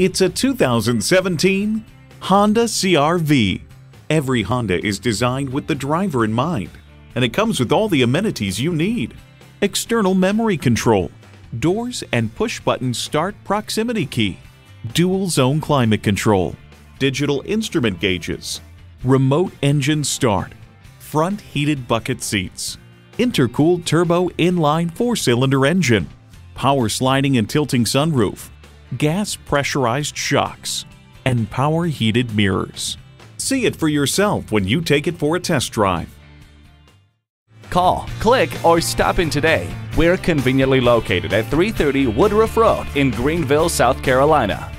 It's a 2017 Honda CR-V. Every Honda is designed with the driver in mind, and it comes with all the amenities you need. External memory control, doors and push-button start proximity key, dual zone climate control, digital instrument gauges, remote engine start, front heated bucket seats, intercooled turbo inline 4-cylinder engine, power sliding and tilting sunroof, gas pressurized shocks, and power heated mirrors. See it for yourself when you take it for a test drive. Call, click, or stop in today. We're conveniently located at 330 Woodruff Road in Greenville, South Carolina.